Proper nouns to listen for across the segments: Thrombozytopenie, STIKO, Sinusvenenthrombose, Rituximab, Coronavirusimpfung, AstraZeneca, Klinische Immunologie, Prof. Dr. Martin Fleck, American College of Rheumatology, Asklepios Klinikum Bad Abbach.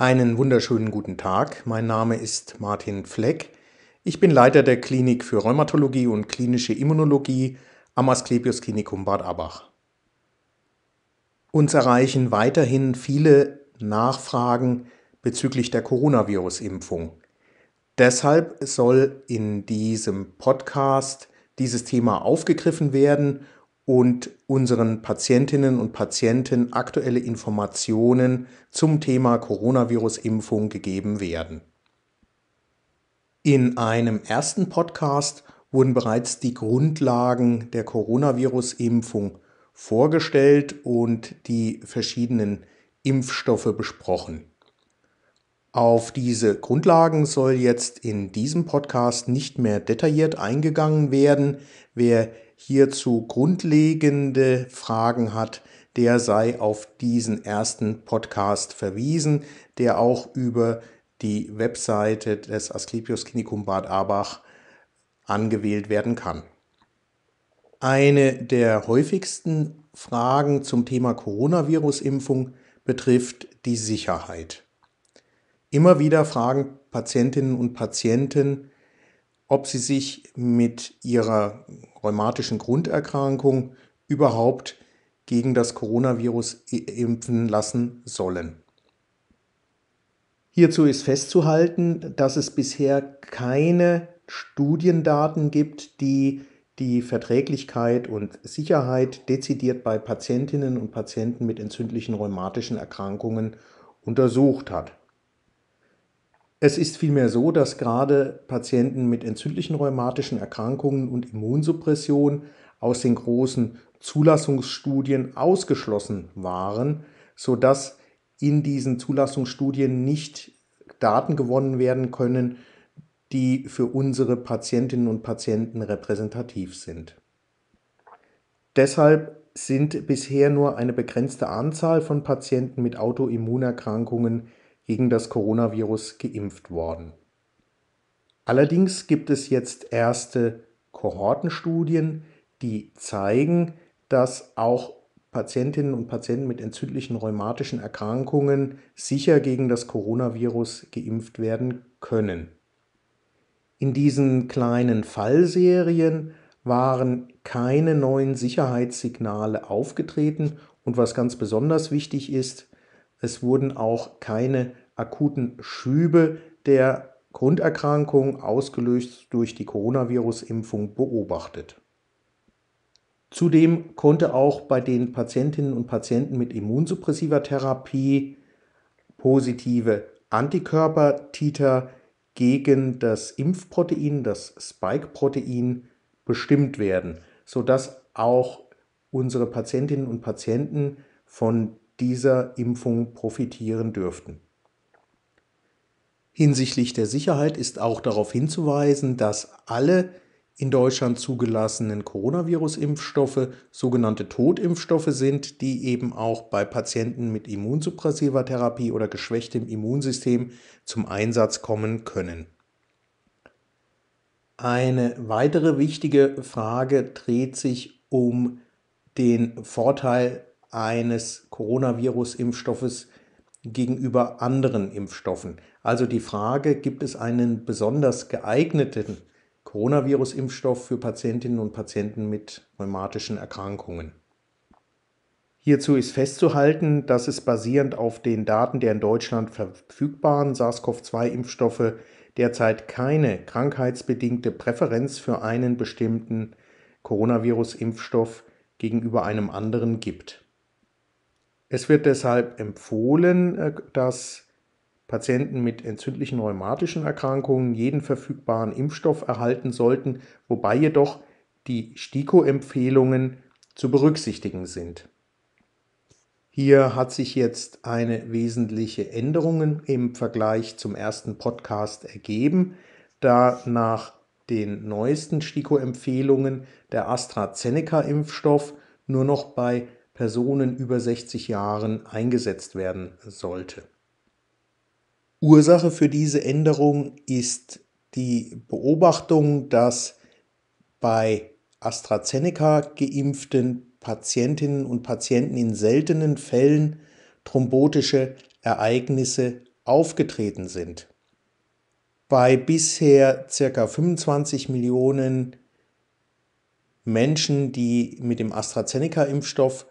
Einen wunderschönen guten Tag, mein Name ist Martin Fleck. Ich bin Leiter der Klinik für Rheumatologie und klinische Immunologie am Asklepios Klinikum Bad Abbach. Uns erreichen weiterhin viele Nachfragen bezüglich der Coronavirus-Impfung. Deshalb soll in diesem Podcast dieses Thema aufgegriffen werden und unseren Patientinnen und Patienten aktuelle Informationen zum Thema Coronavirus-Impfung gegeben werden. In einem ersten Podcast wurden bereits die Grundlagen der Coronavirus-Impfung vorgestellt und die verschiedenen Impfstoffe besprochen. Auf diese Grundlagen soll jetzt in diesem Podcast nicht mehr detailliert eingegangen werden. Wer hierzu grundlegende Fragen hat, der sei auf diesen ersten Podcast verwiesen, der auch über die Webseite des Asklepios Klinikum Bad Abbach angewählt werden kann. Eine der häufigsten Fragen zum Thema Coronavirus-Impfung betrifft die Sicherheit. Immer wieder fragen Patientinnen und Patienten, ob sie sich mit ihrer rheumatischen Grunderkrankung überhaupt gegen das Coronavirus impfen lassen sollen. Hierzu ist festzuhalten, dass es bisher keine Studiendaten gibt, die die Verträglichkeit und Sicherheit dezidiert bei Patientinnen und Patienten mit entzündlichen rheumatischen Erkrankungen untersucht hat. Es ist vielmehr so, dass gerade Patienten mit entzündlichen rheumatischen Erkrankungen und Immunsuppression aus den großen Zulassungsstudien ausgeschlossen waren, sodass in diesen Zulassungsstudien nicht Daten gewonnen werden können, die für unsere Patientinnen und Patienten repräsentativ sind. Deshalb sind bisher nur eine begrenzte Anzahl von Patienten mit Autoimmunerkrankungen gegen das Coronavirus geimpft worden. Allerdings gibt es jetzt erste Kohortenstudien, die zeigen, dass auch Patientinnen und Patienten mit entzündlichen rheumatischen Erkrankungen sicher gegen das Coronavirus geimpft werden können. In diesen kleinen Fallserien waren keine neuen Sicherheitssignale aufgetreten und was ganz besonders wichtig ist, es wurden auch keine akuten Schübe der Grunderkrankung ausgelöst durch die Coronavirus-Impfung beobachtet. Zudem konnte auch bei den Patientinnen und Patienten mit immunsuppressiver Therapie positive Antikörpertiter gegen das Impfprotein, das Spike-Protein, bestimmt werden, sodass auch unsere Patientinnen und Patienten von dieser Impfung profitieren dürften. Hinsichtlich der Sicherheit ist auch darauf hinzuweisen, dass alle in Deutschland zugelassenen Coronavirus-Impfstoffe sogenannte Totimpfstoffe sind, die eben auch bei Patienten mit immunsuppressiver Therapie oder geschwächtem Immunsystem zum Einsatz kommen können. Eine weitere wichtige Frage dreht sich um den Vorteil eines Coronavirus-Impfstoffes gegenüber anderen Impfstoffen. Also die Frage, gibt es einen besonders geeigneten Coronavirus-Impfstoff für Patientinnen und Patienten mit rheumatischen Erkrankungen? Hierzu ist festzuhalten, dass es basierend auf den Daten der in Deutschland verfügbaren SARS-CoV-2-Impfstoffe derzeit keine krankheitsbedingte Präferenz für einen bestimmten Coronavirus-Impfstoff gegenüber einem anderen gibt. Es wird deshalb empfohlen, dass Patienten mit entzündlichen rheumatischen Erkrankungen jeden verfügbaren Impfstoff erhalten sollten, wobei jedoch die STIKO-Empfehlungen zu berücksichtigen sind. Hier hat sich jetzt eine wesentliche Änderung im Vergleich zum ersten Podcast ergeben, da nach den neuesten STIKO-Empfehlungen der AstraZeneca-Impfstoff nur noch bei Personen über 60 Jahren eingesetzt werden sollte. Ursache für diese Änderung ist die Beobachtung, dass bei AstraZeneca geimpften Patientinnen und Patienten in seltenen Fällen thrombotische Ereignisse aufgetreten sind. Bei bisher ca. 25 Millionen Menschen, die mit dem AstraZeneca-Impfstoff,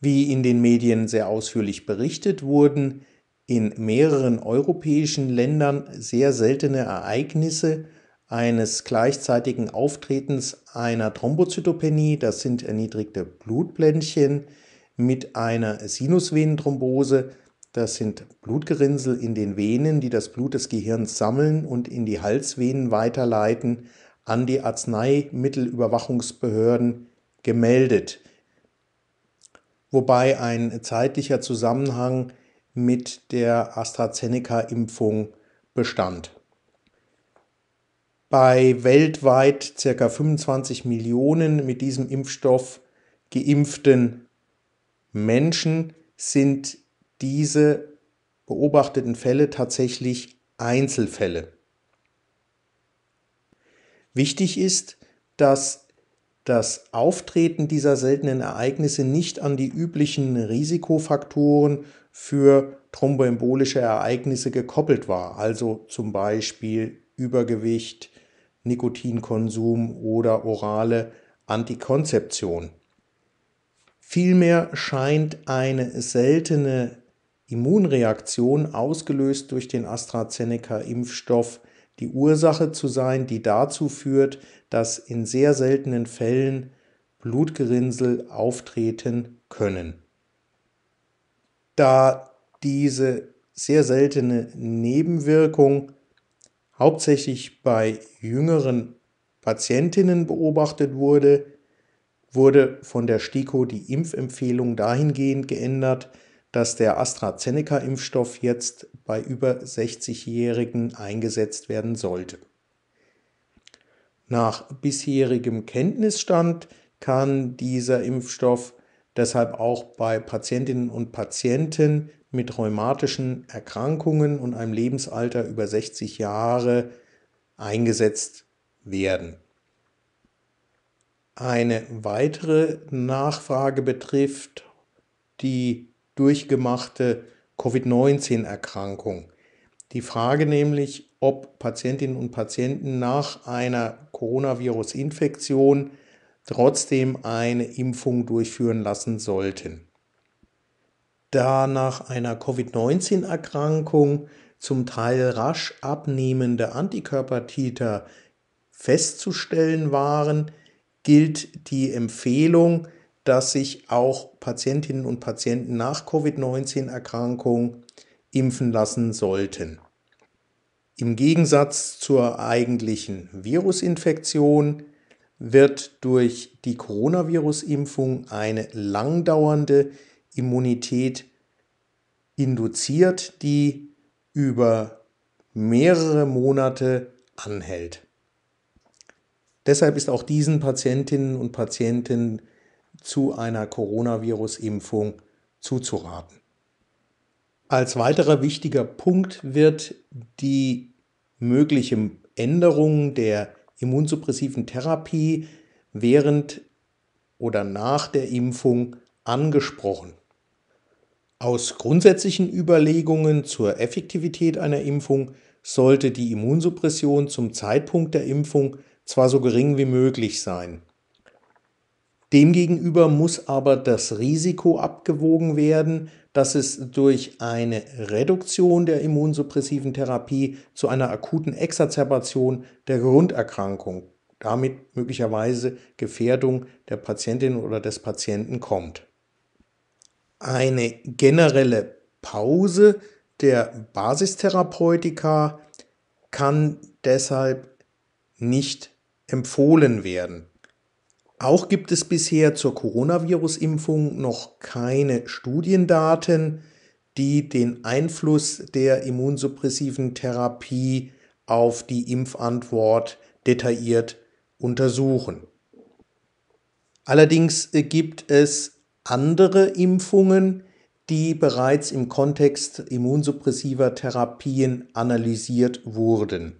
wie in den Medien sehr ausführlich berichtet wurden, in mehreren europäischen Ländern sehr seltene Ereignisse eines gleichzeitigen Auftretens einer Thrombozytopenie, das sind erniedrigte Blutplättchen, mit einer Sinusvenenthrombose, das sind Blutgerinnsel in den Venen, die das Blut des Gehirns sammeln und in die Halsvenen weiterleiten, an die Arzneimittelüberwachungsbehörden gemeldet. Wobei ein zeitlicher Zusammenhang mit der AstraZeneca-Impfung bestand. Bei weltweit ca. 25 Millionen mit diesem Impfstoff geimpften Menschen sind diese beobachteten Fälle tatsächlich Einzelfälle. Wichtig ist, dass das Auftreten dieser seltenen Ereignisse nicht an die üblichen Risikofaktoren für thromboembolische Ereignisse gekoppelt war, also zum Beispiel Übergewicht, Nikotinkonsum oder orale Antikonzeption. Vielmehr scheint eine seltene Immunreaktion, ausgelöst durch den AstraZeneca-Impfstoff, die Ursache zu sein, die dazu führt, dass in sehr seltenen Fällen Blutgerinnsel auftreten können. Da diese sehr seltene Nebenwirkung hauptsächlich bei jüngeren Patientinnen beobachtet wurde, wurde von der STIKO die Impfempfehlung dahingehend geändert, dass der AstraZeneca-Impfstoff jetzt bei über 60-Jährigen eingesetzt werden sollte. Nach bisherigem Kenntnisstand kann dieser Impfstoff deshalb auch bei Patientinnen und Patienten mit rheumatischen Erkrankungen und einem Lebensalter über 60 Jahre eingesetzt werden. Eine weitere Nachfrage betrifft die durchgemachte Covid-19-Erkrankung. Die Frage nämlich, ob Patientinnen und Patienten nach einer Coronavirus-Infektion trotzdem eine Impfung durchführen lassen sollten. Da nach einer Covid-19-Erkrankung zum Teil rasch abnehmende Antikörpertiter festzustellen waren, gilt die Empfehlung, dass sich auch Patientinnen und Patienten nach Covid-19-Erkrankung impfen lassen sollten. Im Gegensatz zur eigentlichen Virusinfektion wird durch die Coronavirus-Impfung eine langdauernde Immunität induziert, die über mehrere Monate anhält. Deshalb ist auch diesen Patientinnen und Patienten zu einer Coronavirus-Impfung zuzuraten. Als weiterer wichtiger Punkt wird die mögliche Änderung der immunsuppressiven Therapie während oder nach der Impfung angesprochen. Aus grundsätzlichen Überlegungen zur Effektivität einer Impfung sollte die Immunsuppression zum Zeitpunkt der Impfung zwar so gering wie möglich sein. Demgegenüber muss aber das Risiko abgewogen werden, dass es durch eine Reduktion der immunsuppressiven Therapie zu einer akuten Exazerbation der Grunderkrankung, damit möglicherweise Gefährdung der Patientin oder des Patienten kommt. Eine generelle Pause der Basistherapeutika kann deshalb nicht empfohlen werden. Auch gibt es bisher zur Coronavirus-Impfung noch keine Studiendaten, die den Einfluss der immunsuppressiven Therapie auf die Impfantwort detailliert untersuchen. Allerdings gibt es andere Impfungen, die bereits im Kontext immunsuppressiver Therapien analysiert wurden.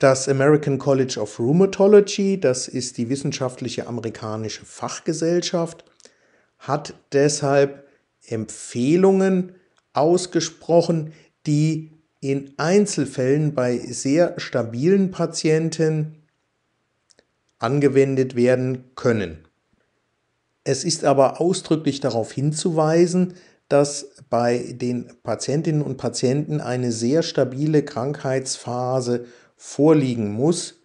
Das American College of Rheumatology, das ist die wissenschaftliche amerikanische Fachgesellschaft, hat deshalb Empfehlungen ausgesprochen, die in Einzelfällen bei sehr stabilen Patienten angewendet werden können. Es ist aber ausdrücklich darauf hinzuweisen, dass bei den Patientinnen und Patienten eine sehr stabile Krankheitsphase vorliegen muss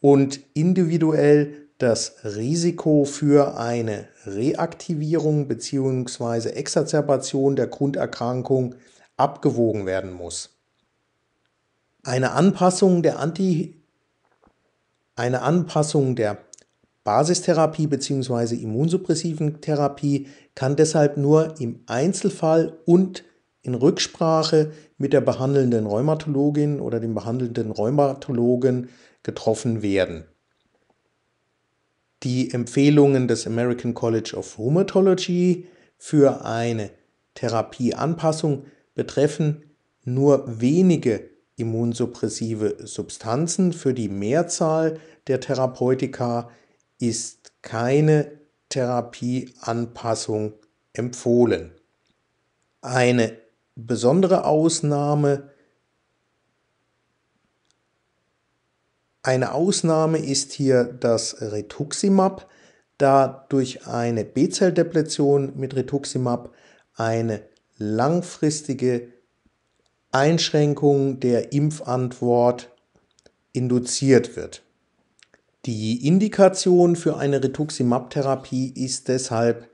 und individuell das Risiko für eine Reaktivierung bzw. Exazerbation der Grunderkrankung abgewogen werden muss. Eine Anpassung der Basistherapie bzw. immunsuppressiven Therapie kann deshalb nur im Einzelfall und in Rücksprache mit der behandelnden Rheumatologin oder dem behandelnden Rheumatologen getroffen werden. Die Empfehlungen des American College of Rheumatology für eine Therapieanpassung betreffen nur wenige immunsuppressive Substanzen. Für die Mehrzahl der Therapeutika ist keine Therapieanpassung empfohlen. Eine besondere Ausnahme ist hier das Rituximab, da durch eine B-Zell-Depletion mit Rituximab eine langfristige Einschränkung der Impfantwort induziert wird. Die Indikation für eine Rituximab-Therapie ist deshalb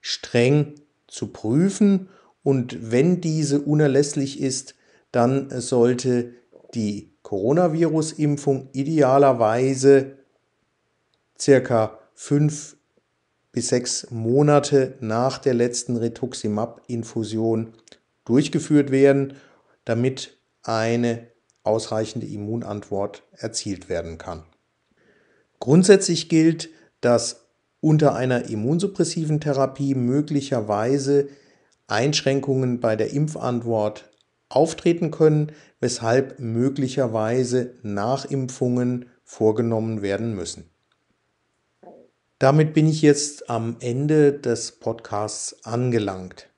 streng zu prüfen und wenn diese unerlässlich ist, dann sollte die Coronavirus-Impfung idealerweise circa 5 bis 6 Monate nach der letzten Rituximab-Infusion durchgeführt werden, damit eine ausreichende Immunantwort erzielt werden kann. Grundsätzlich gilt, dass unter einer immunsuppressiven Therapie möglicherweise Einschränkungen bei der Impfantwort auftreten können, weshalb möglicherweise Nachimpfungen vorgenommen werden müssen. Damit bin ich jetzt am Ende des Podcasts angelangt.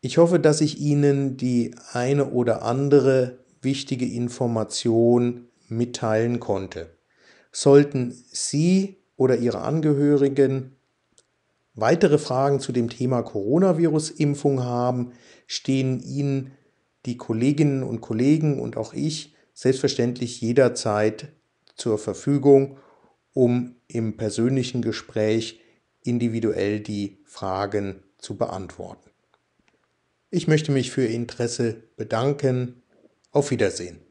Ich hoffe, dass ich Ihnen die eine oder andere wichtige Information mitteilen konnte. Sollten Sie oder Ihre Angehörigen weitere Fragen zu dem Thema Coronavirus-Impfung haben, stehen Ihnen die Kolleginnen und Kollegen und auch ich selbstverständlich jederzeit zur Verfügung, um im persönlichen Gespräch individuell die Fragen zu beantworten. Ich möchte mich für Ihr Interesse bedanken. Auf Wiedersehen.